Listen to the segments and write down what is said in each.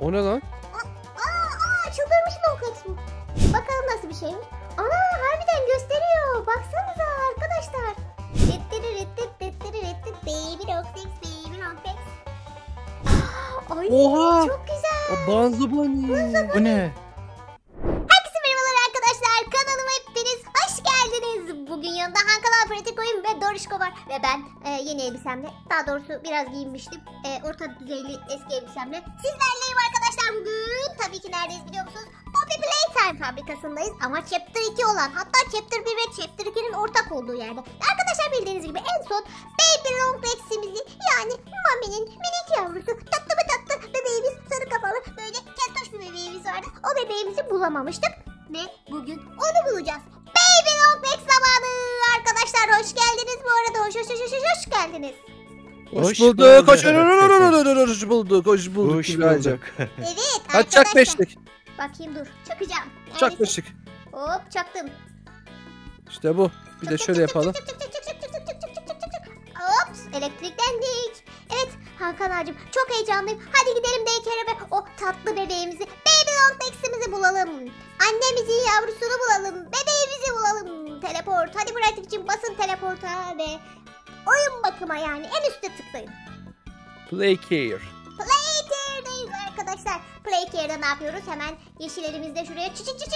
O ne lan? Çıldırmışım o kısmı. Bakalım nasıl bir şey. Ana harbiden gösteriyor. Baksanıza arkadaşlar. Baby Long Legs, Baby Long Legs. Ay oha, çok güzel. Bunzo Bunny. Bu ne? Herkese merhabalar arkadaşlar. Kanalıma hepiniz hoş geldiniz. Bugün yanında Hankala, Pratik Oyun ve Doruşko var. Ve ben yeni elbisemle, daha doğrusu biraz giyinmiştim. Orta düzeyli eski elbisemle sizlerleyim arkadaşlar bugün. Tabii ki neredeyiz biliyor musunuz? Poppy Playtime fabrikasındayız ama Chapter 2 olan, hatta Chapter 1 ve Chapter 2'nin ortak olduğu yerde. Arkadaşlar bildiğiniz gibi en son Baby Long Legs'imizi, yani Mommy'nin minik yavrusu, tatlı mı tatlı bebeğimiz, sarı kafalı böyle ketoş bir bebeğimiz vardı. O bebeğimizi bulamamıştık ve bugün onu bulacağız. Baby Long Legs zamanı arkadaşlar, hoş geldiniz bu arada, hoş geldiniz. Hoş bulduk, hoş bulduk, hoş bulduk. Evet arkadaşlar. Çak beşlik. Bakayım dur, çakacağım. Çak beşlik. Hop çaktım. İşte bu. Bir de şöyle yapalım. Ops, elektriklendik. Evet Hakan ağacım, çok heyecanlıyım. Hadi gidelim Playcare'e ve o tatlı bebeğimizi, Baby Long Legs'imizi bulalım. Annemizi, yavrusunu bulalım. Bebeğimizi bulalım. Teleport. Hadi pratik için basın teleporta ve oyun bakıma, yani en üstte tıklayın. Playcare. Playcare'deyiz arkadaşlar. Playcare'de ne yapıyoruz? Hemen yeşillerimizde şuraya çiçek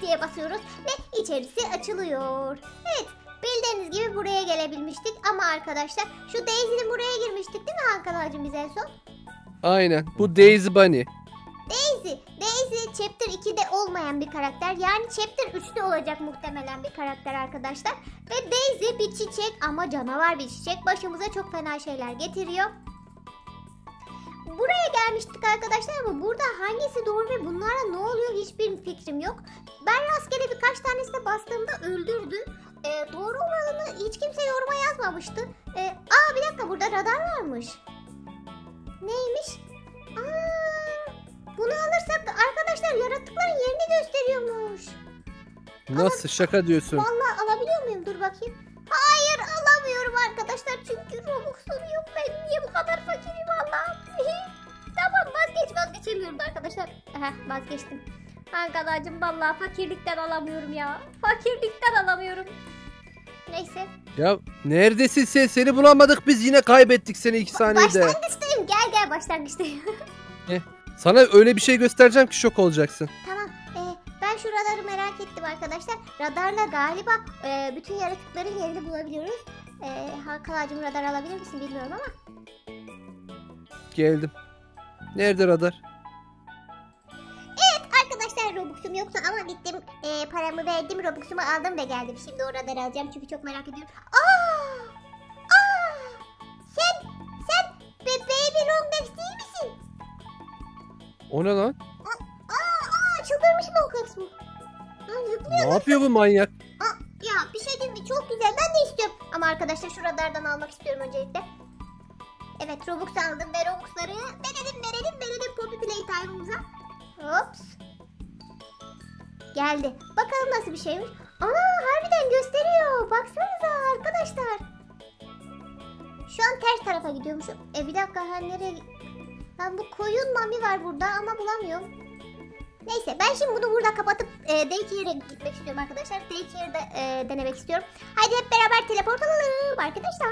diye basıyoruz ve içerisi açılıyor. Evet, bildiğiniz gibi buraya gelebilmiştik ama arkadaşlar şu Daisy'nin buraya girmiştik değil mi Hakan Hacım biz en son? Aynen, bu Daisy Bunny. Daisy Chapter 2'de olmayan bir karakter, yani Chapter 3'te olacak muhtemelen bir karakter arkadaşlar. Ve Daisy bir çiçek ama canavar bir çiçek, başımıza çok fena şeyler getiriyor. Buraya gelmiştik arkadaşlar ama burada hangisi doğru ve bunlara ne oluyor hiçbir fikrim yok. Ben rastgele birkaç tanesine bastığımda öldürdü. Doğru olanı hiç kimse yoruma yazmamıştı. Aa bir dakika, burada radar varmış. Neymiş? Aaa. Bunu alırsak arkadaşlar yaratıkların yerini gösteriyormuş. Nasıl şaka diyorsun? Vallahi alabiliyor muyum? Dur bakayım. Hayır alamıyorum arkadaşlar çünkü Robux'um yok. Ben niye bu kadar fakirim vallahi? Tamam vazgeçemiyorum arkadaşlar. Heh, vazgeçtim. Hankalacığım vallahi fakirlikten alamıyorum ya. Fakirlikten alamıyorum. Neyse. Ya neredesin sen? Seni bulamadık biz, yine kaybettik seni 2 saniyede. Başlangıçtayım, gel başlangıçtayım. Sana öyle bir şey göstereceğim ki şok olacaksın. Tamam. Ben şu radarı merak ettim arkadaşlar. Radarla galiba bütün yaratıkların yerini bulabiliyoruz. Hakan'cığım radar alabilir misin bilmiyorum ama. Geldim. Nerede radar? Evet arkadaşlar Robux'um yoktu ama gittim paramı verdim. Robux'umu aldım ve geldim. Şimdi o radarı alacağım çünkü çok merak ediyorum. Aa! Sen Baby Long Legs değil misin? O ne lan? Çıldırmışım o kısmı. Ne yapıyor bu manyak? Ya bir şey değil mi? Çok güzel, ben de istiyorum. Ama arkadaşlar şu radardan almak istiyorum öncelikle. Evet Robux aldım ve Robux'ları verelim Poppy Playtime'ımıza. Hops. Geldi. Bakalım nasıl bir şeymiş. Ana harbiden gösteriyor. Baksanıza arkadaşlar. Şu an ters tarafa gidiyormuşum. Bir dakika, nereye? Ben bu koyun Mommy var burada ama bulamıyorum. Neyse ben şimdi bunu burada kapatıp Daycare'e gitmek istiyorum arkadaşlar. Daycare'de denemek istiyorum. Haydi hep beraber teleport alalım arkadaşlar.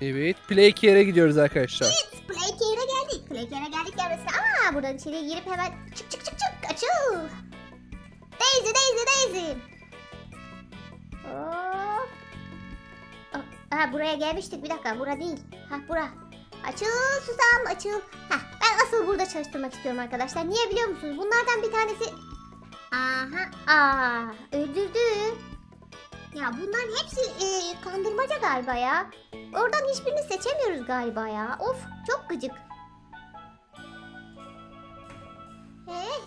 Evet Playcare'e gidiyoruz arkadaşlar. Evet Playcare'e geldik. Gelmesine. Aa buradan içeri girip hemen çık açıl. Daisy. Hop. Aha buraya gelmiştik, bir dakika bura değil. Ha bura. Açıl susam açıl. Heh, ben asıl burada çalıştırmak istiyorum arkadaşlar. Niye biliyor musunuz? Bunlardan bir tanesi... öldürdü. Ya bunların hepsi kandırmaca galiba ya. Oradan hiçbirini seçemiyoruz galiba ya. Of çok gıcık.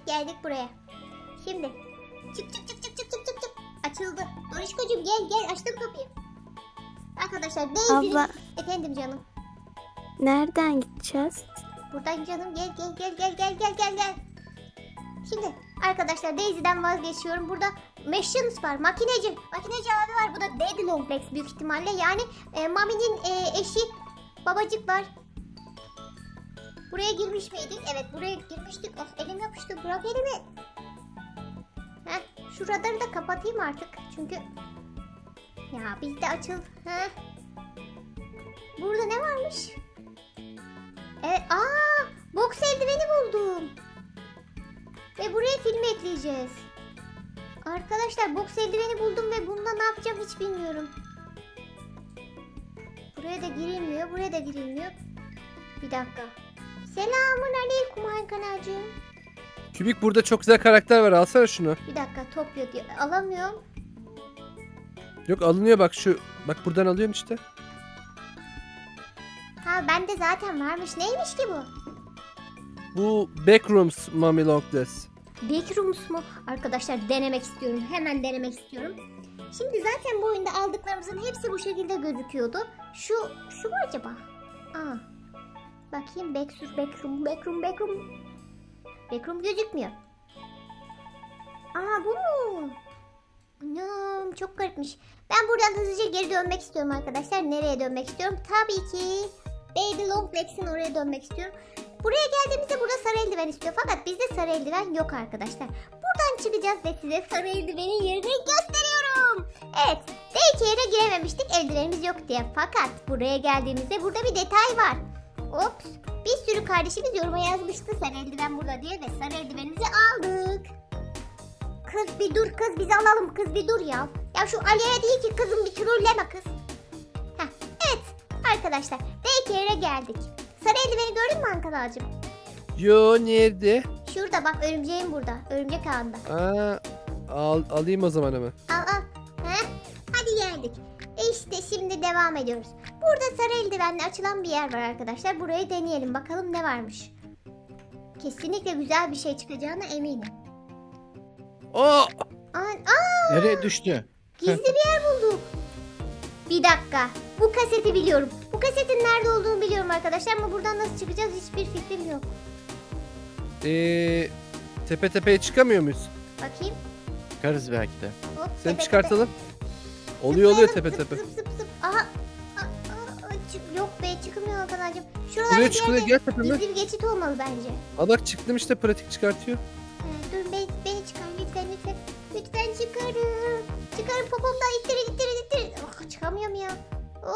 Geldik buraya. Şimdi. Çık. Açıldı. Doruşkocuğum gel açtım kapıyı. Arkadaşlar Daisy'nin... Efendim canım. Nereden gideceğiz? Buradan canım, gel. Şimdi arkadaşlar Daisy'den vazgeçiyorum. Burada Machines var, makineci abi var. Bu da Daddy Long Legs büyük ihtimalle. Yani Mommy'nin eşi babacık var. Buraya girmiş miydik? Evet, buraya girmiştik. Of, elim yapıştı. Bırak elimi. Heh, şu radarı da kapatayım artık. Çünkü ya bizde açıldı. Heh. Burada ne varmış? Evet, aa, boks eldiveni buldum. Ve buraya film ekleyeceğiz. Arkadaşlar, boks eldiveni buldum ve bununla ne yapacağım hiç bilmiyorum. Buraya da girilmiyor, buraya da girilmiyor. Bir dakika. Selamun aleyküm Haykanacığım. Kübik, burada çok güzel karakter var, alsana şunu. Bir dakika, topluyor diyor. Alamıyorum. Yok, alınıyor bak şu. Bak buradan alıyorum işte. Ha, bende zaten varmış. Neymiş ki bu? Bu Backrooms Mommy Long Legs. Backrooms mu? Arkadaşlar, denemek istiyorum. Hemen denemek istiyorum. Şimdi zaten bu oyunda aldıklarımızın hepsi bu şekilde gözüküyordu. Şu mu acaba? Aa. Bakayım, backroom. Backroom gözükmüyor. Aa, bu mu? Anam, çok garipmiş. Ben buradan hızlıca geri dönmek istiyorum arkadaşlar. Nereye dönmek istiyorum? Tabii ki Baby Long Legs'in oraya dönmek istiyorum. Buraya geldiğimizde burada sarı eldiven istiyor. Fakat bizde sarı eldiven yok arkadaşlar. Buradan çıkacağız ve size sarı eldivenin yerini gösteriyorum. Evet. Playcare'e girememiştik. Eldivenimiz yok diye. Fakat buraya geldiğimizde burada bir detay var. Ops. Bir sürü kardeşimiz yoruma yazmıştı sarı eldiven burada diye ve sarı eldivenimizi aldık. Kız bir dur, kız biz alalım, kız bir dur ya. Ya şu Ali'ye değil ki kızım, bir trolleme kız. Heh. Evet arkadaşlar, Playcare'e geldik. Sarı eldiveni gördün mü Ankara'cığım? Yo, nerede? Şurada bak, örümceğim burada. Örümcek ağında. Aa, alayım o zaman hemen. Al. Heh. Hadi geldik. İşte şimdi devam ediyoruz. Burada sarı eldivenle açılan bir yer var arkadaşlar. Burayı deneyelim bakalım ne varmış. Kesinlikle güzel bir şey çıkacağına eminim. Aa! Nereye düştü? Gizli bir yer bulduk. Bir dakika. Bu kaseti biliyorum. Bu kasetin nerede olduğunu biliyorum arkadaşlar ama buradan nasıl çıkacağız hiçbir fikrim yok. Tepe tepeye çıkamıyor muyuz? Bakayım. Çıkarız belki de. Hop, sen tepe, çıkartalım. Tepe. Oluyor tepe tepe. Zıp. Aha. Yok be, çıkmıyor arkadaşım. Şuralarda bir yerde gizli bir geçit olmalı bence. Bak, çıktım işte, pratik çıkartıyor. Dur, beni çıkar lütfen. Lütfen çıkarın. Çıkarın popomdan, ittirin. Oh, çıkamıyorum ya.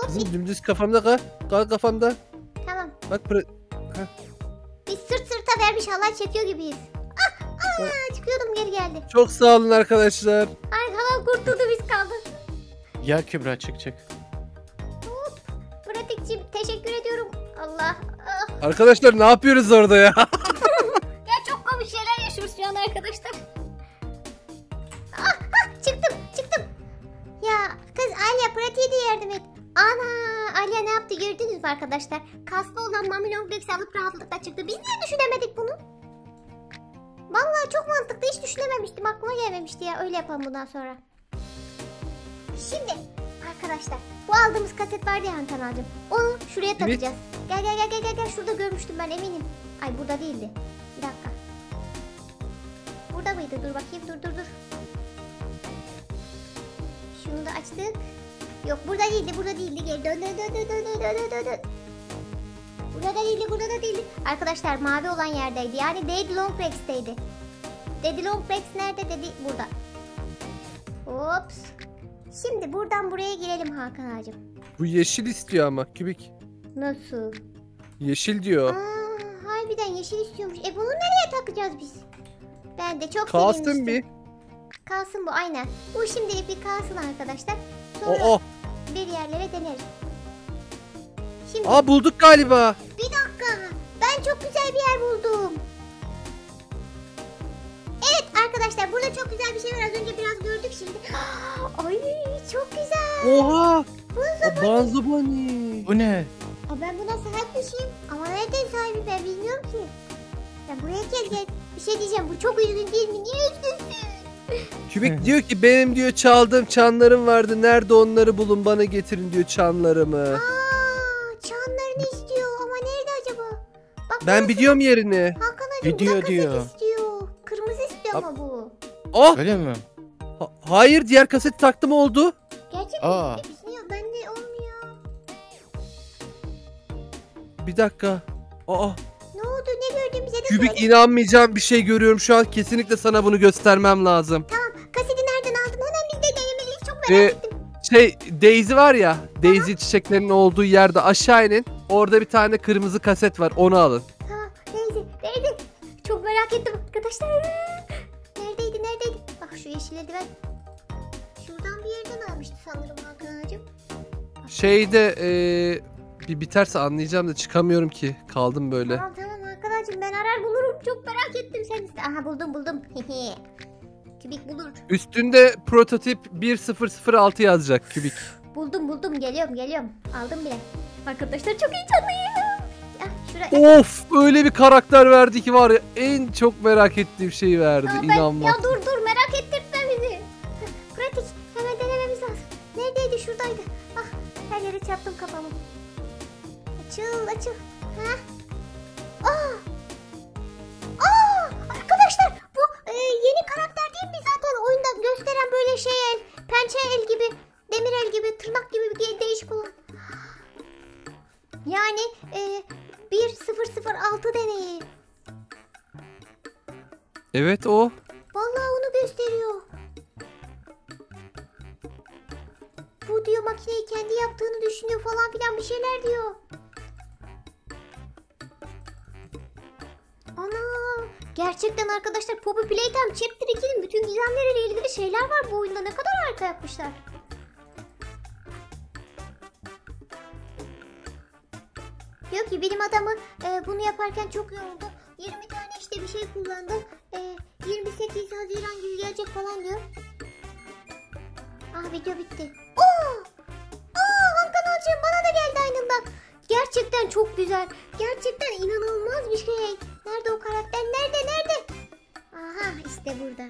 Kızım, dümdüz kafamda kal. Kal kafamda. Tamam. Bak buraya. Biz sırt sırta vermiş halay çekiyor gibiyiz. Çıkıyordum, geri geldi. Çok sağ olun arkadaşlar. Ay, halay kurtuldu, biz kaldık. Ya Kübra, çık. Hop. Pratikçim, teşekkür ediyorum. Allah. Ah. Arkadaşlar, ne yapıyoruz orada ya? Ya çok komik şeyler yaşıyoruz şu an arkadaşlar. Çıktım. Ya kız Alya, pratiğe de yardım et. Ana, Aliya ne yaptı gördünüz mü arkadaşlar? Kaslı olan Mommy Long Legs'i alıp rahatlıkla çıktı. Biz niye düşünemedik bunu? Vallahi çok mantıklı, hiç düşünememiştim. Aklıma gelmemişti ya. Öyle yapalım bundan sonra. Şimdi arkadaşlar, bu aldığımız kaset vardı ya Hakan abicim. Onu şuraya takacağız. Evet. Gel. Şurada görmüştüm ben, eminim. Ay, burada değildi. Bir dakika. Burada mıydı? Dur bakayım. Dur. Şunu da açtık. Yok, burada değildi. Geri dön. Burada değildi. Arkadaşlar, mavi olan yerdeydi. Yani Daddy Long Legs'teydi. Daddy Long Legs nerede dedi? Burada. Ops. Şimdi buradan buraya girelim Hakan ağacım. Bu yeşil istiyor ama Kübik. Nasıl? Yeşil diyor. Aa, harbiden yeşil istiyormuş. Bunu nereye takacağız biz? Ben de çok sevinmiştim. Kalsın bir. Kalsın bu, aynen. Bu şimdilik bir kalsın arkadaşlar. Sonra bir yerlere deneriz. Şimdi, bulduk galiba. Bir dakika. Ben çok güzel bir yer buldum. Evet arkadaşlar, burada çok güzel bir şey var. Az önce biraz gördük şimdi. Ay, çok güzel. Oha. Bunzo Bunny. Bu ne? Ben buna sahipmişim. Ama nereden sahibi ben bilmiyorum ki. Ya buraya gel. Bir şey diyeceğim. Bu çok üzgün değil mi? Niye üzgünsün? Kübik diyor ki benim diyor çaldığım çanlarım vardı. Nerede onları bulun, bana getirin diyor çanlarımı. Çanlarını istiyor ama nerede acaba? Bak, ben biliyorum yerini. Hakan hocam gidiyor diyor. Kırmızı istiyor ama bu. Öyle mi? Hayır, diğer kaseti taktım oldu. Gerçekten istiyor. Ben de olmuyor. Bir dakika. Ne Kübik bize de söyle. Kübik, inanmayacağım bir şey görüyorum şu an. Kesinlikle sana bunu göstermem lazım. Tamam. Kaseti nereden aldın? Hemen biz de denemeliyiz. Çok merak ettim. Şey, Daisy var ya. Aha. Daisy çiçeklerinin olduğu yerde aşağı inin. Orada bir tane kırmızı kaset var. Onu alın. Tamam. Daisy. Çok merak ettim arkadaşlar. Neredeydi? Bak şu yeşil eldiven. Şuradan bir yerden almıştı sanırım Hakan'cığım. Şeyde bir biterse anlayacağım da çıkamıyorum ki. Kaldım böyle. Tamam Hakan'cığım, ben arar bulurum. Çok merak ettim seni. Aha buldum. Kübik bulur. Üstünde prototip 1006 yazacak Kübik. Buldum. Geliyorum. Aldım bile. Arkadaşlar çok heyecanlıyım. Of, öyle bir karakter verdi ki var ya, en çok merak ettiğim şeyi verdi. İnanmam. Ya dur, merak ettirtme bizi. Pratik, hemen denememiz lazım. Neredeydi? Şuradaydı. Ah, her yere çarptım kafamı. Açıl. Ha? Aa! Arkadaşlar bu yeni karakter değil mi zaten? Oyunda gösteren böyle şey el, pençe el gibi, demir el gibi, tırnak gibi bir değişik olan. Yani 1006 deneyi. Evet o. Vallahi onu gösteriyor. Bu diyor makineyi kendi yaptığını düşünüyor falan filan bir şeyler diyor. Ana! Gerçekten arkadaşlar Poppy Playtime Chapter 2'nin bütün gizemleriyle ilgili şeyler var bu oyunda. Ne kadar harika yapmışlar. Diyor ki bilim adamı bunu yaparken çok yoruldu. 20 tane işte bir şey kullandı. 28 Haziran gibi gelecek falan diyor. Ah, video bitti. Hakan Hocam bana da geldi aynından. Gerçekten çok güzel. Gerçekten inanılmaz bir şey. Nerede o karakter? Nerede? Aha, işte burada.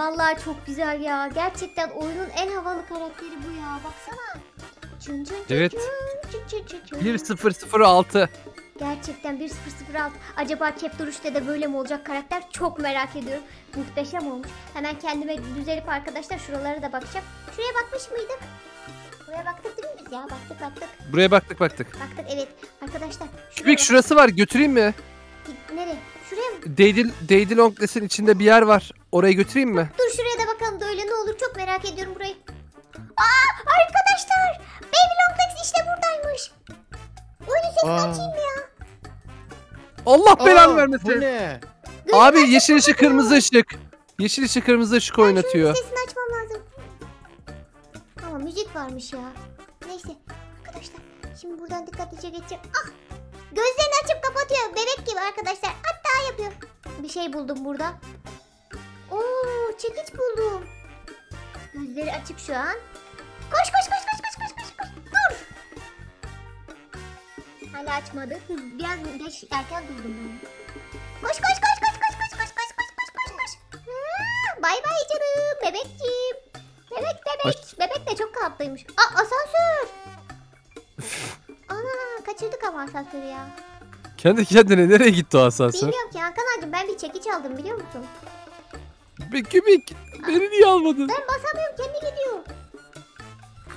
Vallahi çok güzel ya. Gerçekten oyunun en havalı karakteri bu ya. Baksana. Evet. 1006. Gerçekten 1006. Acaba Chapter 3'te de böyle mi olacak karakter? Çok merak ediyorum. Muhteşem olmuş. Hemen kendime düzelip arkadaşlar şuralara da bakacağım. Şuraya bakmış mıydık? Buraya baktık değil mi biz ya? Baktık. Buraya baktık. Baktık evet. Arkadaşlar. Kübik şurası var. Götüreyim mi? Nereye? Şuraya mı? Daddy Long Legs'in içinde bir yer var. Oraya götüreyim mi? Dur şuraya da bakalım da öyle ne olur. Çok merak ediyorum burayı. Aa, arkadaşlar Baby Long Legs işte buradaymış. Oyunu sesini açayım ya. Allah belanı vermesin. Bu ne? Abi yeşil ışık kırmızı ışık. Yeşil ışık kırmızı ışık oynatıyor. Sesini açmam lazım. Ama müzik varmış ya. Neyse arkadaşlar şimdi buradan dikkatlice geçeceğim. Ah, gözlerini açıp kapatıyor bebek gibi arkadaşlar. Hatta yapıyor. Bir şey buldum burada. Çekiç buldum. Gözleri açık şu an. Koş. Dur. Hala açmadı. Biraz geç erken durdum ben. Koş. Bay canım bebekciğim. Bebek de çok kalabalıkmış. Aa, asansör. Ana, kaçırdık ama asansörü ya. Kendi kendine nereye gitti o asansör? Bilmiyorum ki Hakan'cığım, ben bir çekiç aldım biliyor musun? Kübik, beni niye almadın? Ben basamıyorum, kendi gidiyor.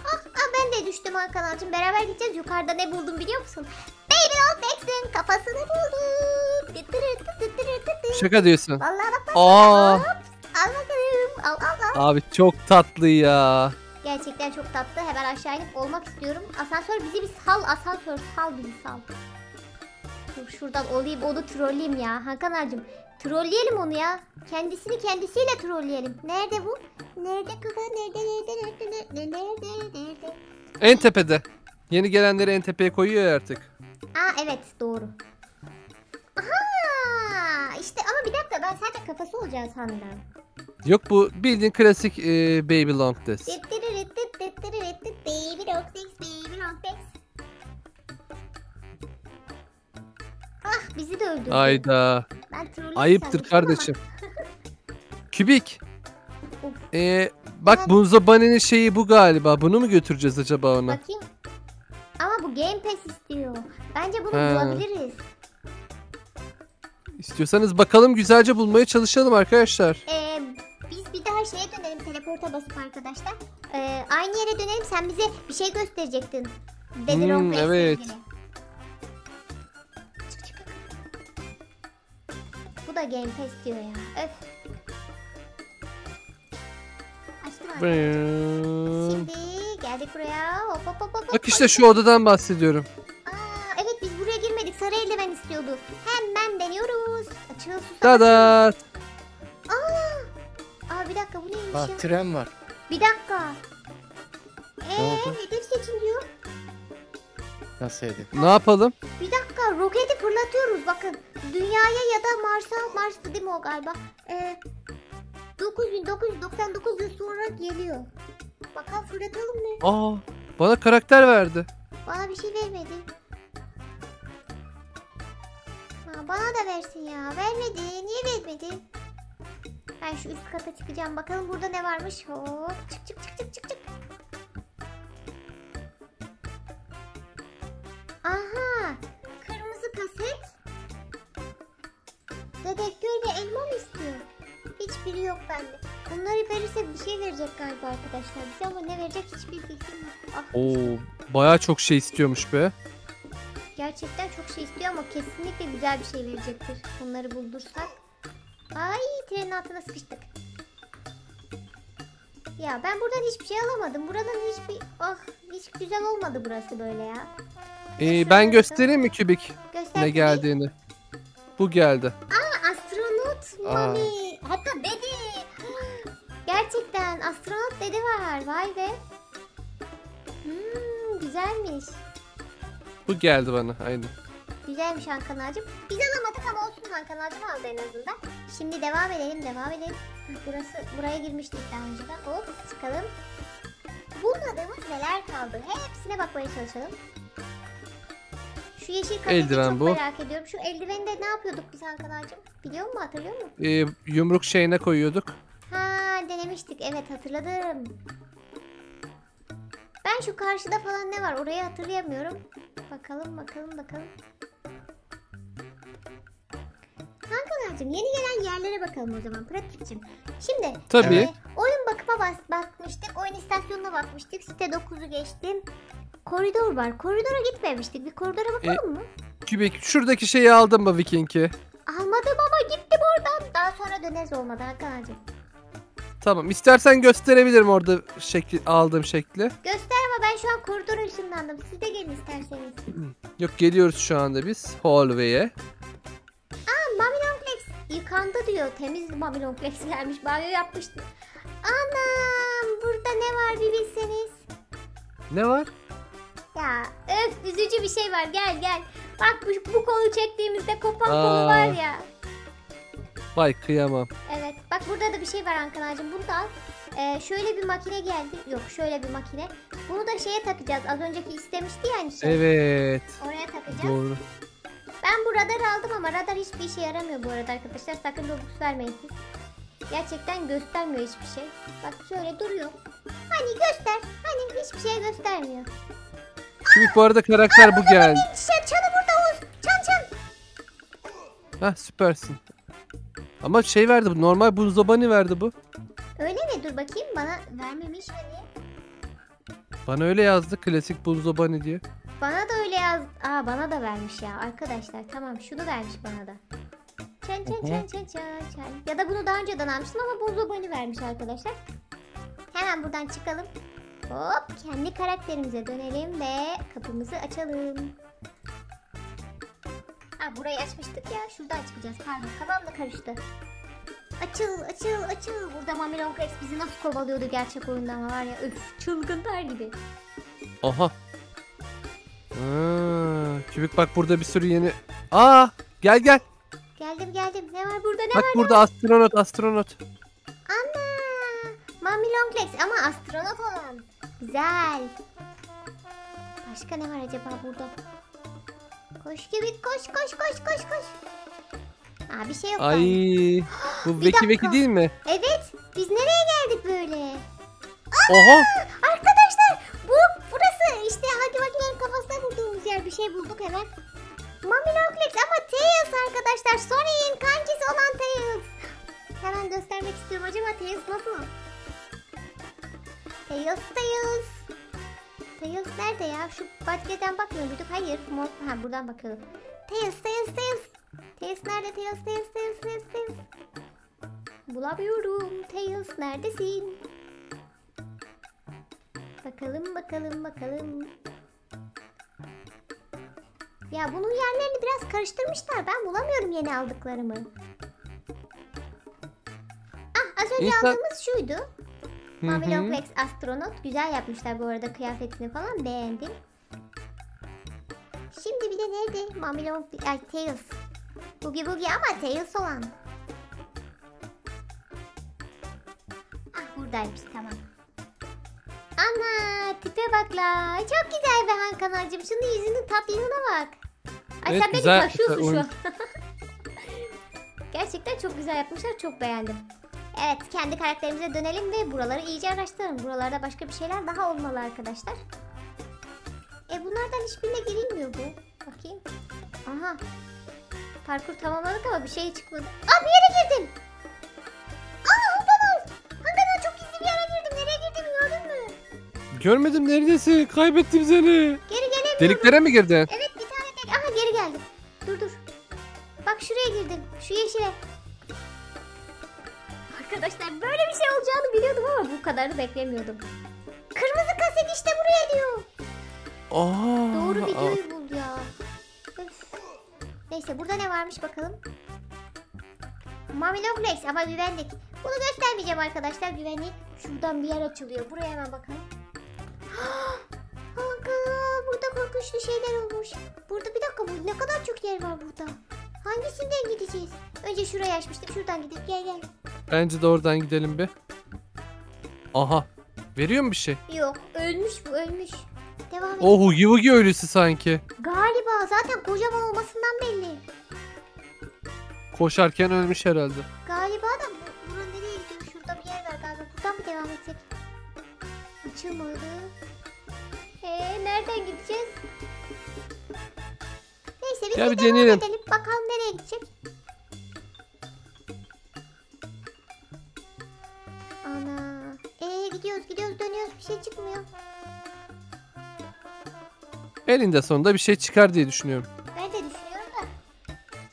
Ah, ben de düştüm Hakan Hocam. Beraber gideceğiz. Yukarıda ne buldum biliyor musun? Baby Long Legs'in kafasını buldum. Şaka diyorsun. Vallahi bak. Al bakalım. Al. Abi çok tatlı ya. Gerçekten çok tatlı. Hemen aşağı inip olmak istiyorum. Asansör bizi bir sal. Asansör sal bizi sal. Dur, şuradan olayım, onu trolleyim ya Hakan Hocam. Trolleyelim onu ya. Kendisiyle trolleyelim. Nerede bu? Nerede kıza? Nerede? En tepede. Yeni gelenleri en tepeye koyuyor artık. Aa evet doğru. Aha işte, ama bir dakika, ben sadece kafası olacağını sandım. Yok, bu bildiğin klasik Baby Long Legs. Baby Long Legs. Ah, bizi de öldürdü. Hayda. Ayıptır kardeşim. Kübik. Bak yani, Bunzo Bunny'nin şeyi bu galiba. Bunu mu götüreceğiz acaba ona? Bakayım. Ama bu Game Pass istiyor. Bence bunu bulabiliriz. İstiyorsanız bakalım, güzelce bulmaya çalışalım arkadaşlar. Biz bir daha şeye dönelim. Teleporta basıp arkadaşlar. Aynı yere dönelim. Sen bize bir şey gösterecektin. Dedin evet. da Game Pass diyor ya. Öf. Açtım abi. Şimdi geldik buraya. Hop hop hop hop. Bak işte şu odadan bahsediyorum. Evet biz buraya girmedik. Sarı eldiven istiyordu. Hemen deniyoruz. Açıl susam. Dadat. Aa bir dakika bu neymiş ya? Tren var. Bir dakika. Hedef seçin diyor. Nasıl hedef? Ne yapalım? Bir dakika roketi fırlatıyoruz bakın. Dünyaya ya da Mars'ta değil mi o galiba? 9999 yıl sonra geliyor. Bakalım fırlatalım mı? Aa bana karakter verdi. Bana bir şey vermedi. Ha, bana da versin ya. Vermedi. Niye vermedi? Ben şu üst kata çıkacağım. Bakalım burada ne varmış. Hop çık çık çık çık çık çık. Aha! Kırmızı kaset. Dedektörle elma mı istiyor? Hiçbiri yok bende. Bunları verirse bir şey verecek galiba arkadaşlar bize ama ne verecek hiçbir fikrim yok. Ah. Oo, bayağı çok şey istiyormuş be. Gerçekten çok şey istiyor ama kesinlikle güzel bir şey verecektir. Bunları buldursak. Ay, trenin altına sıkıştık. Ya ben buradan hiçbir şey alamadım. Buradan hiçbir... Ah, hiç güzel olmadı burası böyle ya. Ben göstereyim mi kübik ne geldiğini? Bu geldi. Aa astronot Mami. Hatta dedi. Gerçekten astronot dedi var. Vay be. Güzelmiş. Bu geldi bana aynı. Güzelmiş Hakan ağacım. Biz alamadık ama olsun Hakan ağacım aldı en azından. Şimdi devam edelim Buraya girmiştik daha önceden. Hop çıkalım. Bulmadığımız neler kaldı? Hepsine bakmaya çalışalım. Şu yeşil kaseti çok merak ediyorum. Şu eldiveni de ne yapıyorduk biz Hakan ağacım? Biliyor musun, hatırlıyor musun? Yumruk şeyine koyuyorduk. Ha denemiştik. Evet hatırladım. Ben şu karşıda falan ne var? Orayı hatırlayamıyorum. Bakalım. Hakan ağacım yeni gelen yerlere bakalım o zaman pratikçim. Şimdi oyun bakıma bakmıştık. Oyun istasyonuna bakmıştık. Site 9'u geçtim. Koridor var. Koridora gitmemiştik. Bir koridora bakalım mı? Kübik şuradaki şeyi aldın mı Viking'i? Almadım ama gittim oradan. Daha sonra döneriz olmadı Hakan'cığım. Tamam. İstersen gösterebilirim orada aldığım şekli. Göster ama ben şu an koridora ışınlandım. Siz de gelin isterseniz. Yok geliyoruz şu anda biz. Hallway'e. Aa Mommy Long Legs yıkandı diyor. Temiz Mommy Long Legs gelmiş. Banyo yapmıştı. Anam burada ne var bir bilseniz. Ne var? Ya öf üzücü bir şey var gel. Bak bu kolu çektiğimizde kopan kolu var ya. Vay kıyamam. Evet bak burada da bir şey var Ankara'cığım bunu da al. Şöyle bir makine geldi. Yok şöyle bir makine. Bunu da şeye takacağız az önceki istemişti yani. Şey. Evet. Oraya takacağız. Doğru. Ben bu radar aldım ama radar hiçbir işe yaramıyor bu arada arkadaşlar. Sakın Robux vermeyin siz. Gerçekten göstermiyor hiçbir şey. Bak şöyle duruyor. Hani göster. Hani hiçbir şey göstermiyor. Şimdi bu arada karakter bu geldi. Çanı burada Oğuz. Çan. Hah süpersin. Ama şey verdi bu. Normal Bunzo Bunny verdi bu. Öyle mi? Dur bakayım. Bana vermemiş hani. Bana öyle yazdı. Klasik Bunzo Bunny diye. Bana da öyle yazdı. Aa bana da vermiş ya. Arkadaşlar tamam şunu vermiş bana da. Çan. Ya da bunu daha önceden almıştım ama Bunzo Bunny vermiş arkadaşlar. Hemen buradan çıkalım. Hop kendi karakterimize dönelim ve kapımızı açalım. Ha burayı açmıştık ya. Şurada açacağız. Pardon kafam da karıştı. Açıl. Burada Mommy Long Legs bizi nasıl kovalıyordu gerçek oyunda ama var ya öf çılgınlar gibi. Aha. Kübük bak burada bir sürü yeni. Aa gel. Geldim. Ne var burada ne var? Bak burada astronot. Anne. Mommy Long Legs ama astronot olan. Güzel. Başka ne var acaba burada? Koş gibi koş. Aa bir şey yok. Ay abi. Bu Veki değil mi? Evet. Biz nereye geldik böyle? Aa, oha. Arkadaşlar burası işte Huggy Wuggy'lerin kafasına bulduğumuz yer bir şey bulduk hemen. Mommy Long Legs ama Tails arkadaşlar. Sonic'in kankisi olan Tails. Hemen göstermek istiyorum acaba Tails nasıl? Tails nerede ya? Şu bahçeden bakmıyor muyduk? Hayır. Ha buradan bakıyorum. Tails. Tails nerede? Tails. Bulamıyorum. Tails neredesin? Bakalım. Ya bunun yerlerini biraz karıştırmışlar. Ben bulamıyorum yeni aldıklarımı. Ah, az önce aldığımız şuydu. Mommy Long Legs astronot. Güzel yapmışlar bu arada, kıyafetini falan beğendim. Şimdi bir de nerede? Mommy Long... Ay, Tails. Huggy Wuggy ama Tails olan. Ah, buradaymış, tamam. Ana, tipe bak la. Çok güzel be Hankan hacım. Şunun yüzünün tatlılığına bak. Ay evet, sen beni taşıyorsun şu an. Gerçekten çok güzel yapmışlar. Çok beğendim. Evet, kendi karakterimize dönelim ve buraları iyice araştıralım. Buralarda başka bir şeyler daha olmalı arkadaşlar. Bunlardan hiçbirine girilmiyor bu. Bakayım. Aha. Parkur tamamladık ama bir şey çıkmadı. Aa, bir yere girdim. Görmedim, neredesin? Kaybettim seni. Geri gelemiyorum. Deliklere mi girdin? Evet, bir tane delik. Aha, geri geldim. Dur. Bak, şuraya girdim. Şu yeşile. Arkadaşlar, böyle bir şey olacağını biliyordum ama bu kadarını beklemiyordum. Kırmızı kaset işte buraya diyor. Aa, doğru videoyu buldu ya. Öf. Neyse, burada ne varmış bakalım. Mommy Long Legs ama güvenlik. Bunu göstermeyeceğim arkadaşlar, güvenlik. Şuradan bir yer açılıyor. Buraya hemen bakalım. Kanka, burada korkunçlu şeyler olmuş. Burada bir dakika, bu ne kadar çok yer var burada. Hangisinden gideceğiz? Önce şurayı açmıştım, şuradan gidip gel. Bence de oradan gidelim bir. Aha, veriyor mu bir şey? Yok, ölmüş. Devam et. Oh, Huggy Wuggy ölüsü sanki. Galiba, zaten kocaman olmasından belli. Koşarken ölmüş herhalde. Galiba da buranın nereye gidiyor? Şurada bir yer var galiba. Buradan mı devam etsek? Açılmadı. Nereden gideceğiz? Neyse, biz de deneyelim. Bakalım nereye gidecek? Ana. Gidiyoruz, dönüyoruz, bir şey çıkmıyor. Elinde sonunda bir şey çıkar diye düşünüyorum. Ben de düşünüyorum da.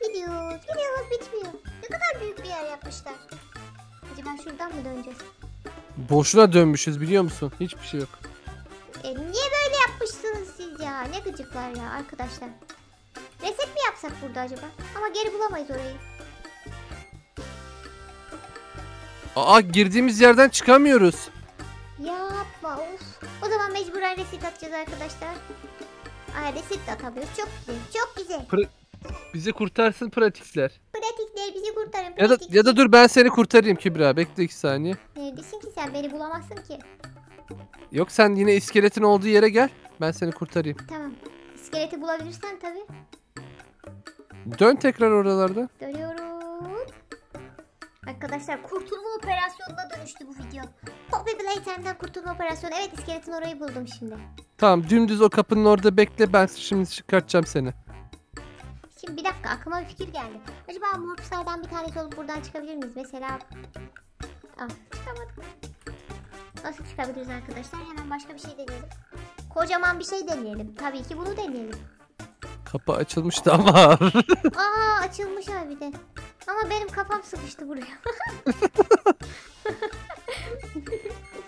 Gidiyoruz, bitmiyor. Ne kadar büyük bir yer yapmışlar. Acaba şuradan mı döneceğiz? Boşuna dönmüşüz, biliyor musun? Hiçbir şey yok. Niye böyle yapmışsınız siz ya? Ne gıcıklar ya arkadaşlar. Reset mi yapsak burada acaba? Ama geri bulamayız orayı. Aa, girdiğimiz yerden çıkamıyoruz. Yapma, of. O zaman mecburen reset atacağız arkadaşlar. Aa, reset de atamıyoruz. Çok güzel. Bizi kurtarsın pratikler. Pratikler bizi kurtarın. Pratikler. Ya da dur, ben seni kurtarayım Kübra. Bekle 2 saniye. Neredesin ki sen? Beni bulamazsın ki. Yok, sen yine iskeletin olduğu yere gel. Ben seni kurtarayım. Tamam. İskeleti bulabilirsen tabii. Dön tekrar oralarda. Dönüyorum. Arkadaşlar, kurtulma operasyonuna dönüştü bu video. Poppy Playtime'den kurtulma operasyonu. Evet, iskeletin orayı buldum şimdi. Tamam, dümdüz o kapının orada bekle. Ben şimdi çıkartacağım seni. Şimdi bir dakika, aklıma bir fikir geldi. Acaba morpslardan bir tanesi olup buradan çıkabilir miyiz? Mesela... Aa, çıkamadık. Nasıl çıkabiliriz arkadaşlar? Hemen başka bir şey deneyelim. Kocaman bir şey deneyelim. Tabii ki bunu deneyelim. Kapı açılmıştı ama. Aa, açılmış abi de. Ama benim kafam sıkıştı buraya.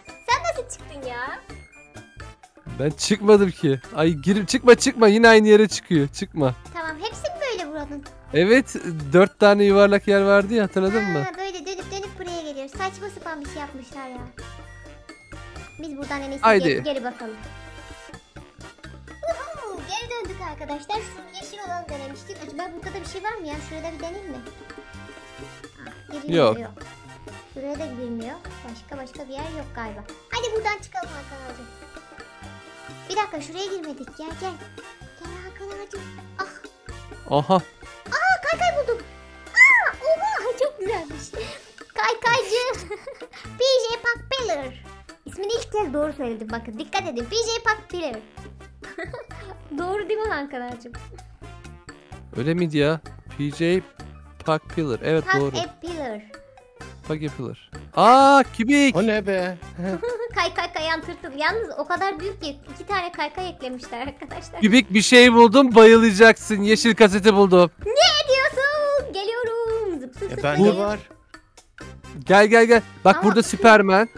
Sen nasıl çıktın ya? Ben çıkmadım ki. Ay, girip çıkma, yine aynı yere çıkıyor. Çıkma. Tamam, hepsi mi böyle buranın? Evet, 4 tane yuvarlak yer vardı ya, hatırladın mı? Böyle dönüp buraya geliyor. Saçma sapan bir şey yapmışlar ya. Biz buradan geri bakalım. Uhu, geri döndük arkadaşlar. Şu yeşil olanı denemiştik. Acaba burada da bir şey var mı ya? Şurada bir deneyim mi? Yok. Şuraya da girmiyor. Başka bir yer yok galiba. Hadi buradan çıkalım arkadaşlar. Bir dakika, şuraya girmedik. Gel. Gel. Ah. Aha. Aa, kaykay buldum. Aa, oha, çok güzelmiş. Kaykaycı. PJ Pals. İsmini ilk kez doğru söyledim, bakın dikkat edin. PJ Pals. Doğru değil mi Hankanacığım? Öyle miydi ya? PJ Pals. Evet, doğru. Pals. Aa, kübik. O ne be? Kaykay kayan tırtıl. Yalnız o kadar büyük ki 2 tane kaykay eklemişler arkadaşlar. Kübik, bir şey buldum, bayılacaksın. Yeşil kaseti buldum. Ne diyorsun? Bende var. Gel gel gel. Bak aa, burada Süpermen.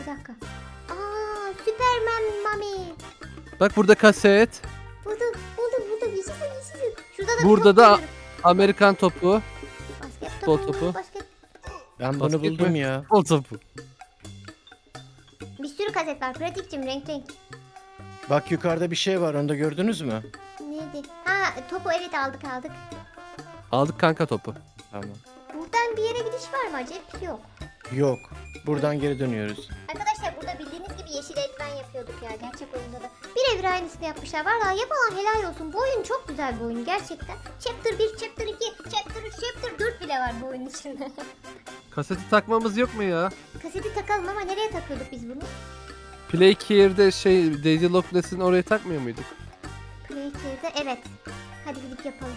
Bir dakika. Aa, Süpermen Mami. Bak burada kaset. Burada bir şey var. Şurada da burada da görüyorum. Amerikan topu. Basketbol topu. Basket. Ben bunu buldum ya. Bol topu. Bir sürü kaset var. Pratikçim renk renk. Bak yukarıda bir şey var. Onu da gördünüz mü? Neydi? Ha topu evet aldık. Aldık kanka topu. Tamam. Buradan bir yere gidiş var mı acaba? Yok. Yok. Buradan geri dönüyoruz. Arkadaşlar burada bildiğiniz gibi yeşil eldiven yapıyorduk ya gerçek oyunda da. Birebir aynısını yapmışlar. Vallahi yapalım helal olsun. Bu oyun çok güzel bir oyun gerçekten. Chapter 1, Chapter 2, Chapter 3, Chapter 4 bile var bu oyunun içinde. Kaseti takmamız yok mu ya? Kaseti takalım ama nereye takıyorduk biz bunu? Playcare'de Daisy Lockness'in oraya takmıyor muyduk? Playcare'de evet. Hadi gidip yapalım.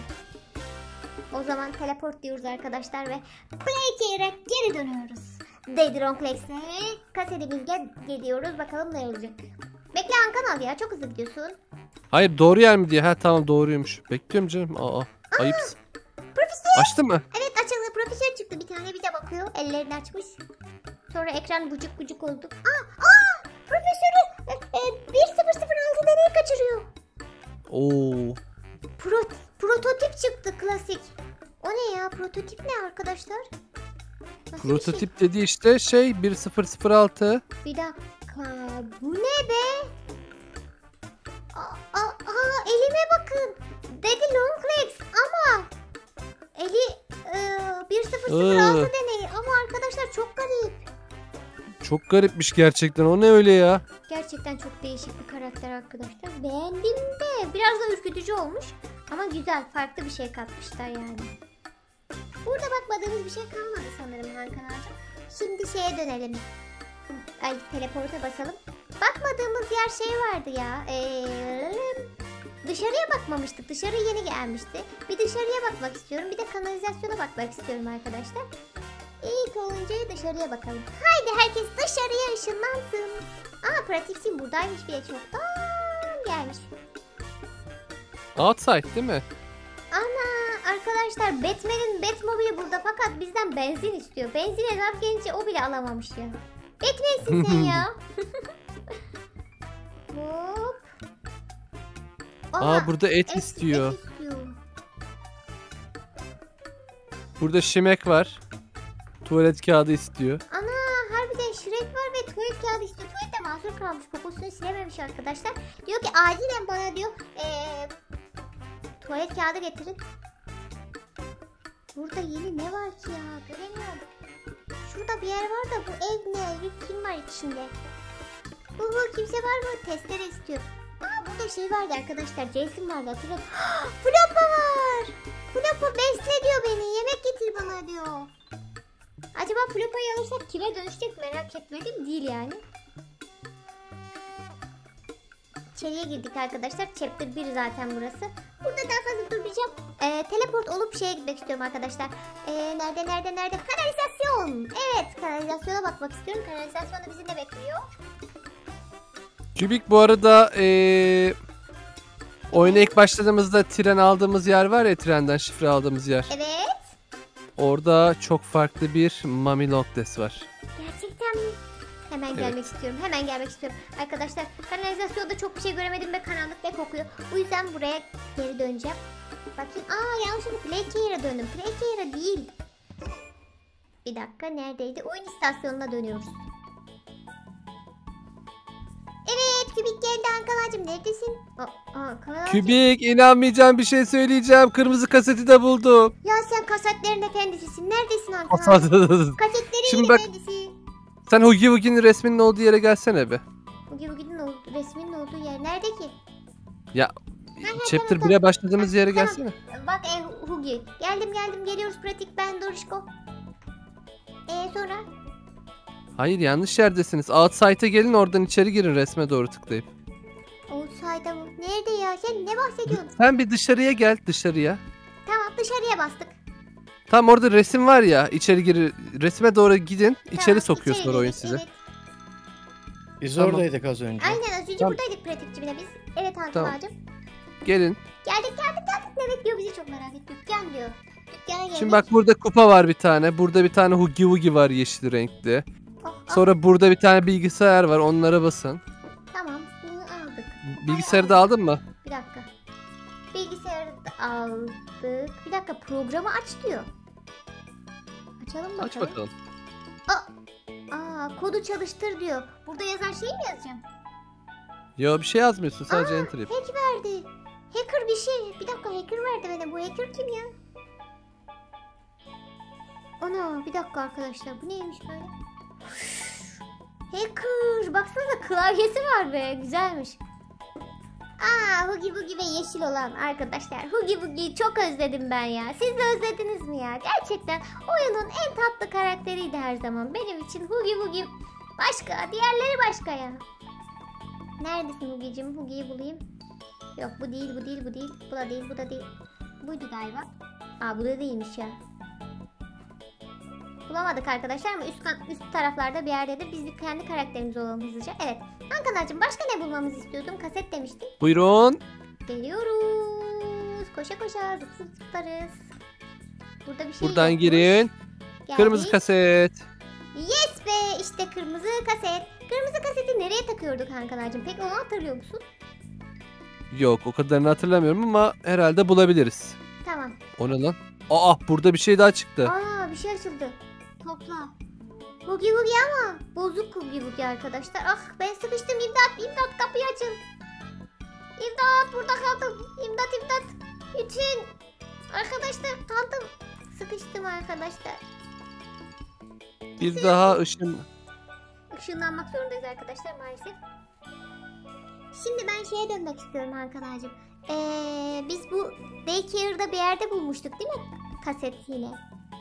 O zaman teleport diyoruz arkadaşlar ve Playcare'e geri dönüyoruz. Daddy Long Legs'e kasetimizle geliyoruz. Bakalım ne olacak. Bekle Ankan al ya. Çok hızlı gidiyorsun. Hayır doğru yer mi diye. Ha tamam doğruymuş. Bekliyorum canım. Aa ayıp. Profesör. Açtı mı? Evet açıldı. Profesör çıktı bir tane. Bir de bakıyor. Ellerini açmış. Sonra ekran bucuk bucuk oldu. Aa! Profesörü 1.0.06 nereye kaçırıyor? Oo. Prototip çıktı klasik. O ne ya? Prototip ne arkadaşlar? Nasıl prototip şey? Dedi işte 1.0.06. Bir dakika. Bu ne be? Aa elime bakın. Daddy Long Legs ama eli 1.0.06 deneyi ama arkadaşlar çok garip. Çok garipmiş gerçekten. O ne öyle ya? Gerçekten çok değişik bir karakter arkadaşlar. Beğendim de. Biraz da ürkütücü olmuş. Ama güzel. Farklı bir şey katmışlar yani. Burada bakmadığımız bir şey kalmadı sanırım Hakan ağacığım. Şimdi şeye dönelim. Ay teleporta basalım. Bakmadığımız yer şey vardı ya. Dışarıya bakmamıştık. Dışarı yeni gelmişti. Bir dışarıya bakmak istiyorum. Bir de kanalizasyona bakmak istiyorum arkadaşlar. İlk oyuncuyu dışarıya bakalım. Haydi herkes dışarıya ışınlansın. Aa pratiksin buradaymış bile çoktan gelmiş. Outside değil mi? Ana arkadaşlar Batman'in Batmobili burada fakat bizden benzin istiyor. Benzine zam gelince o bile alamamış ya. Batman'sin sen ya. Hop. Aa burada et istiyor. Et istiyor. Burada şimek var. Tuvalet kağıdı istiyor. Ana harbiden şirek var ve tuvalet kağıdı istiyor. Tuvalette mahsur kalmış. Poposunu silememiş arkadaşlar. Diyor ki acilen bana diyor tuvalet kağıdı getirin. Burada yeni ne var ki ya? Göremiyorum. Şurada bir yer var da bu ev ne? Kim var içinde? Bu kimse var mı? Testere istiyor. Aa burada şey vardı arkadaşlar. Jason vardı hatırlat. Floppa var. Floppa besle diyor beni. Yemek getir bana diyor. Acaba Floppa'yı alırsak kime dönüşecek merak etmedim değil yani. İçeriye girdik arkadaşlar. Chapter 1 zaten burası. Burada daha fazla durmayacağım. Teleport olup şeye gitmek istiyorum arkadaşlar. Nerede? Kanalizasyon. Evet kanalizasyona bakmak istiyorum. Kanalizasyon da bizi ne bekliyor? Kübik bu arada oyuna ilk başladığımızda tren aldığımız yer var ya trenden şifre aldığımız yer. Evet. Orada çok farklı bir Mommy Long Legs var. Gerçekten mi? Hemen evet. Gelmek istiyorum. Hemen gelmek istiyorum. Arkadaşlar kanalizasyonda çok bir şey göremedim ve karanlık ve kokuyor. Bu yüzden buraya geri döneceğim. Bakayım. Aa yanlışlıkla Playcare'a döndüm. Playcare'a değil. Bir dakika neredeydi? Oyun istasyonuna dönüyoruz. Evet Kübik geldi Ankara'cığım. Neredesin? Kübik inanmayacağım bir şey söyleyeceğim. Kırmızı kaseti de buldum. Ya sen kasetlerin efendisisin. Neredesin Ankara'cığım? Kasetlerin efendisi. Sen Huggy Wuggy'nin resminin olduğu yere gelsene be. Huggy Wuggy'nin resminin olduğu yer nerede ki? Ya chapter 1'e başladığımız yere gelsene. Bak Huggy. Geldim geliyoruz pratik ben Dorişko. Sonra? Hayır yanlış yerdesiniz. Outside'a gelin oradan içeri girin resme doğru tıklayıp. Outside'a mı? Nerede ya? Sen ne bahsediyorsun? Sen bir dışarıya gel dışarıya. Tamam dışarıya bastık. Tam orada resim var ya içeri girin resme doğru gidin tamam, içeri sokuyorsun oyun size. Evet. Biz tamam. Oradaydık az önce. Aynen az önce tamam. Buradaydık pratikçimine biz. Evet Hakan tamam. Ağacım. Gelin. Geldik ne bekliyor bizi çok merak ettik. Gel diyor. Şimdi bak burada kupa var bir tane. Burada bir tane Huggy Wuggy var yeşil renkli. Sonra burada bir tane bilgisayar var. Onlara basın. Tamam, bunu aldık. Bilgisayarı da aldın mı? Bir dakika. Bilgisayarı da aldık. Bir dakika, programı aç diyor. Açalım bakalım. Aç bakalım. Kodu çalıştır diyor. Burada yazan şeyi mi yazacağım? Yo, bir şey yazmıyorsun, sadece enter yap. Hack verdi. Hacker bir şey. Bir dakika, hacker verdi bana. Bu hacker kim ya? Ana, bir dakika arkadaşlar. Bu neymiş böyle? Hacker. Baksanıza, klavyesi var be. Güzelmiş. Aa, Huggy Wuggy ve yeşil olan arkadaşlar. Huggy Wuggy'yi çok özledim ben ya. Siz de özlediniz mi ya? Gerçekten oyunun en tatlı karakteriydi her zaman. Benim için Huggy Wuggy başka, diğerleri başka ya. Neredesin Huggy'cim? Huggy'yi bulayım. Yok, bu değil, bu değil, bu değil. Bu da değil, bu da değil. Buydu galiba. Aa, bu da değilmiş ya. Bulamadık arkadaşlar ama üst taraflarda bir yerdedir. Biz bir kendi karakterimiz olalım hızlıca. Evet. Hankanacığım, başka ne bulmamızı istiyordum? Kaset demiştin. Buyurun. Geliyoruz. Koşa koşa zıplı zıplarız. Burada bir şey. Buradan yokmuş. Girin. Geldik. Kırmızı kaset. Yes be, işte kırmızı kaset. Kırmızı kaseti nereye takıyorduk Hankanacığım? Peki onu hatırlıyor musun? Yok, o kadarını hatırlamıyorum ama herhalde bulabiliriz. Tamam. O ne lan? Aa, burada bir şey daha çıktı. Aa, bir şey açıldı. Topla. Huggy Wuggy ama bozuk Huggy Wuggy arkadaşlar. Ah, ben sıkıştım. İmdat, imdat, kapıyı açın. İmdat, burada kaldım. İmdat, imdat. Bütün arkadaşlar kaldım. Sıkıştım arkadaşlar. Bir daha ışınlanmak zorundayız arkadaşlar maalesef. Şimdi ben şeye dönmek istiyorum arkadaşım. Biz bu Daycare'da bir yerde bulmuştuk değil mi? Kaset yine.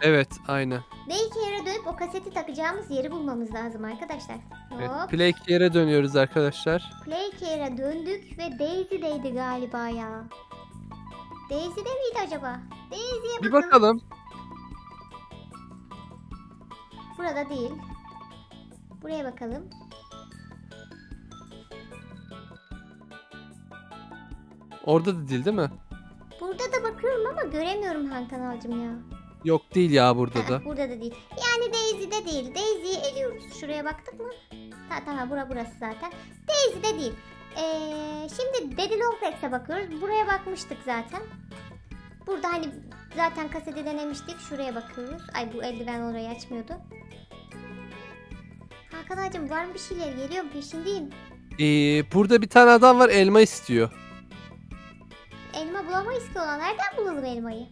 Evet, aynı. Playcare'e dönüp o kaseti takacağımız yeri bulmamız lazım arkadaşlar. Evet, Playcare'e dönüyoruz arkadaşlar. Playcare'e döndük ve Daisy'deydi galiba ya. Daisy'de miydi acaba? Daisy'ye bakalım. Bir bakalım. Burada değil. Buraya bakalım. Orada da değil, değil mi? Burada da bakıyorum ama göremiyorum Hankanalcığım ya. Yok değil ya, burada da. Burada da değil. Yani Daisy'de değil. Daisy'yi eliyoruz. Şuraya baktık mı? Tamam, burası zaten. Daisy'de değil. Şimdi Daddy Long Legs'e bakıyoruz. Buraya bakmıştık zaten. Burada hani zaten kaseti denemiştik. Şuraya bakıyoruz. Ay, bu eldiven orayı açmıyordu. Hakan Ağacım, var mı bir şeyler? Geliyorum, peşindeyim. Burada bir tane adam var, elma istiyor. Elma bulamayız ki ona. Nereden bulalım elmayı?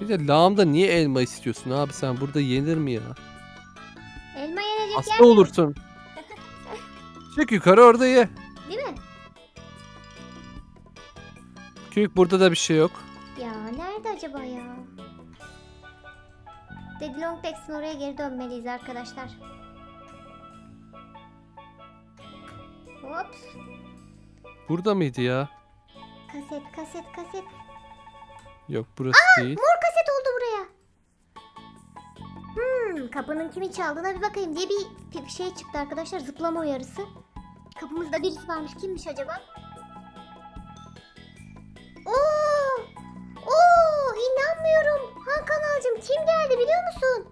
Bir de lağımda niye elma istiyorsun abi, sen burada yenir mi ya? Elma yenecek yer. Hasta olursun. Çık yukarı, orada ye. Değil mi? Çünkü burada da bir şey yok. Ya nerede acaba ya? Daddy Long Legs'in oraya geri dönmeliyiz arkadaşlar. Hops. Burada mıydı ya? Kaset, kaset, kaset. Yok, burası değil. Mor kaset oldu buraya. Kapının kimin çaldığına bir bakayım diye bir şey çıktı arkadaşlar. Zıplama uyarısı. Kapımızda birisi varmış. Kimmiş acaba? Oo, inanmıyorum. Hakan Ağacım, kim geldi biliyor musun?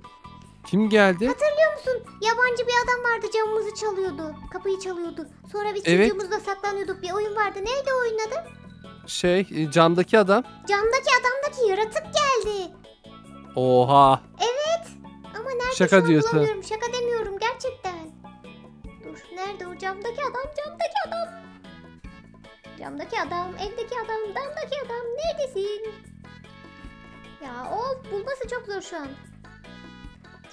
Kim geldi? Hatırlıyor musun? Yabancı bir adam vardı, camımızı çalıyordu. Kapıyı çalıyordu. Sonra biz çocuğumuzla saklanıyorduk. Bir oyun vardı. Neydi o oyunun adı? Camdaki adam. Camdaki adamdaki yaratık geldi. Oha. Evet. Ama nerede? Şaka diyorsun. Bulamıyorum. Şaka demiyorum gerçekten. Dur, nerede o camdaki adam? Camdaki adam. Camdaki adam, evdeki adam, damdaki adam. Neredesin? Ya of, bulması çok zor şu an.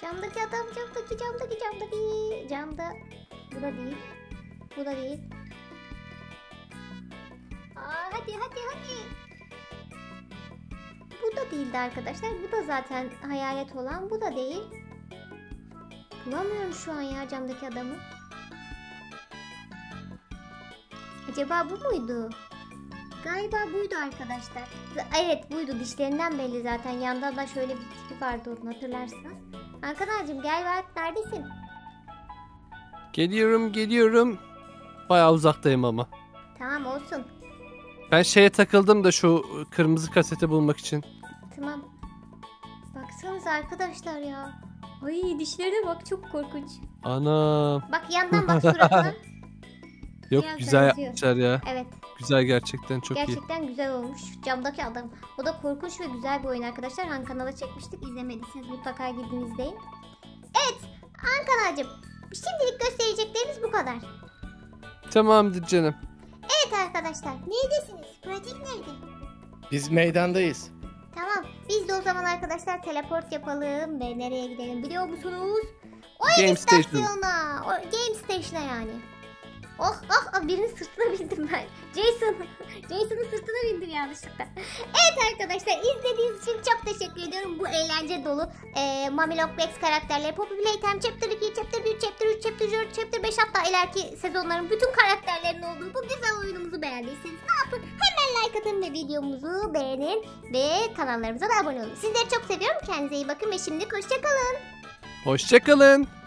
Camdaki adam, camdaki. Camda. Bu da değil. Bu da değil. Hadi. Bu da değildi arkadaşlar. Bu da zaten hayalet olan. Bu da değil. Bulamıyorum şu an ya camdaki adamı. Acaba bu muydu? Galiba buydu arkadaşlar. Evet, buydu. Dişlerinden belli zaten. Yandan da şöyle bir tipi vardı, onu hatırlarsınız. Arkadaşım, gel, neredesin? Geliyorum. Bayağı uzaktayım ama. Tamam, olsun. Ben şeye takıldım da şu kırmızı kaseti bulmak için. Tamam. baksanıza arkadaşlar ya. Ay dişlerine bak, çok korkunç. Ana. Bak yandan bak suratına. Yok biraz güzel yapmışlar ya. Evet. Güzel, gerçekten çok gerçekten iyi. Gerçekten güzel olmuş. Camdaki adam. O da korkunç ve güzel bir oyun arkadaşlar. Han kanala çekmiştik. İzlemediyseniz mutlaka gidin izleyin. Evet Han kanalcığım. Şimdilik göstereceklerimiz bu kadar. Tamamdır canım. Evet arkadaşlar. Neredesiniz? Pratik nerede? Biz meydandayız. Tamam. Biz de o zaman arkadaşlar teleport yapalım ve nereye gidelim biliyor musunuz? Oyun istasyonuna. Game Station'a yani. Oh oh oh, birinin sırtına bindim ben. Jason. Jason'ın sırtına bindim yanlışlıkla. Evet arkadaşlar, izlediğiniz için çok teşekkür ediyorum. Bu eğlence dolu Mommy Long Legs karakterleri, Poppy Playtime Chapter 2, Chapter 1, Chapter 3, Chapter 4, Chapter 5, hatta ileriki sezonların bütün karakterlerinin olduğu bu güzel oyunumuzu beğendiyseniz ne yapın? Hemen like atın ve videomuzu beğenin ve kanallarımıza da abone olun. Sizleri çok seviyorum. Kendinize iyi bakın ve şimdi hoşça kalın. Hoşça kalın.